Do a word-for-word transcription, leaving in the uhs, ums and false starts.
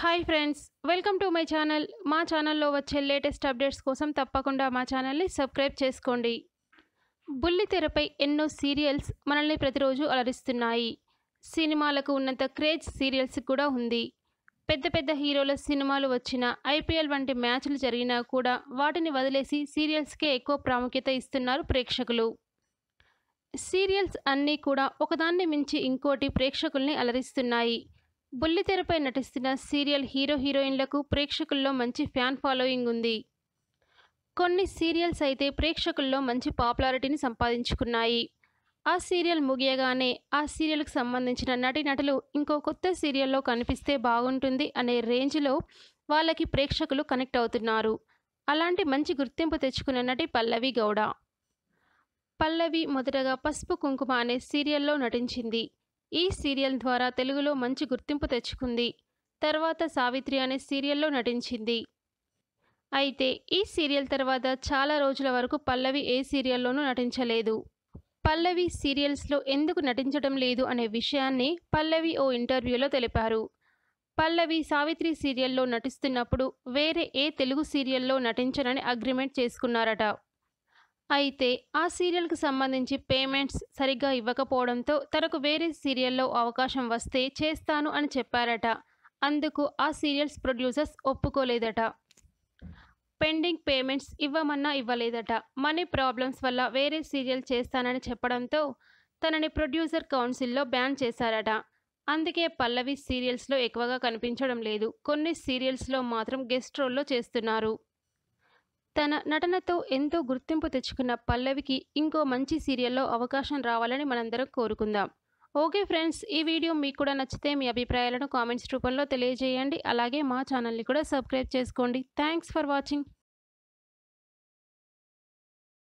Hi friends, welcome to my channel. మా ఛానల్లో వచ్చే లేటెస్ట్ అప్డేట్స్ కోసం తప్పకుండా మా ఛానల్ని సబ్స్క్రైబ్ చేసుకోండి. బుల్లితెరపై ఎన్నో సీరియల్స్ మనల్ని ప్రతిరోజు అలరిస్తున్నాయి. సినిమాలకు ఉన్నంత క్రేజ్ సీరియల్స్ కూడా ఉంది. పెద్ద పెద్ద హీరోల సినిమాలు వచ్చినా, ఐపీఎల్ వంటి మ్యాచ్లు జరిగినా కూడా వాటిని వదిలేసి సీరియల్స్కే ఎక్కువ ప్రాముఖ్యత ఇస్తున్నారు ప్రేక్షకులు. సీరియల్స్ అన్నీ కూడా ఒకదాన్ని మించి ఇంకోటి ప్రేక్షకుల్ని అలరిస్తున్నాయి. బుల్లితెరపై నటిస్తున్న సీరియల్ హీరో హీరోయిన్లకు ప్రేక్షకుల్లో మంచి ఫ్యాన్ ఫాలోయింగ్ ఉంది. కొన్ని సీరియల్స్ అయితే ప్రేక్షకుల్లో మంచి పాపులారిటీని సంపాదించుకున్నాయి. ఆ సీరియల్ ముగియగానే ఆ సీరియల్కు సంబంధించిన నటీనటులు ఇంకో కొత్త సీరియల్లో కనిపిస్తే బాగుంటుంది అనే రేంజ్లో వాళ్ళకి ప్రేక్షకులు కనెక్ట్ అవుతున్నారు. అలాంటి మంచి గుర్తింపు తెచ్చుకున్న నటి పల్లవి గౌడ. పల్లవి మొదటగా పసుపు కుంకుమ అనే సీరియల్లో నటించింది. ఈ సీరియల్ ద్వారా తెలుగులో మంచి గుర్తింపు తెచ్చుకుంది. తర్వాత సావిత్రి అనే సీరియల్లో నటించింది. అయితే ఈ సీరియల్ తర్వాత చాలా రోజుల వరకు పల్లవి ఏ సీరియల్లోనూ నటించలేదు. పల్లవి సీరియల్స్లో ఎందుకు నటించడం లేదు అనే విషయాన్ని పల్లవి ఓ ఇంటర్వ్యూలో తెలిపారు. పల్లవి సావిత్రి సీరియల్లో నటిస్తున్నప్పుడు వేరే ఏ తెలుగు సీరియల్లో నటించనని అగ్రిమెంట్ చేసుకున్నారట. అయితే ఆ సీరియల్కు సంబంధించి పేమెంట్స్ సరిగ్గా ఇవ్వకపోవడంతో తనకు వేరే సీరియల్లో అవకాశం వస్తే చేస్తాను అని చెప్పారట. అందుకు ఆ సీరియల్స్ ప్రొడ్యూసర్స్ ఒప్పుకోలేదట. పెండింగ్ పేమెంట్స్ ఇవ్వమన్నా ఇవ్వలేదట. మనీ ప్రాబ్లమ్స్ వల్ల వేరే సీరియల్ చేస్తానని చెప్పడంతో తనని ప్రొడ్యూసర్ కౌన్సిల్లో బ్యాన్ చేశారట. అందుకే పల్లవి సీరియల్స్లో ఎక్కువగా కనిపించడం లేదు. కొన్ని సీరియల్స్లో మాత్రం గెస్ట్ రోల్లో చేస్తున్నారు. తన నటనతో ఎంతో గుర్తింపు తెచ్చుకున్న పల్లవికి ఇంకో మంచి సీరియల్లో అవకాశం రావాలని మనందరం కోరుకుందాం. ఓకే ఫ్రెండ్స్, ఈ వీడియో మీకు కూడా నచ్చితే మీ అభిప్రాయాలను కామెంట్స్ రూపంలో తెలియజేయండి. అలాగే మా ఛానల్ని కూడా సబ్స్క్రైబ్ చేసుకోండి. Thanks for watching.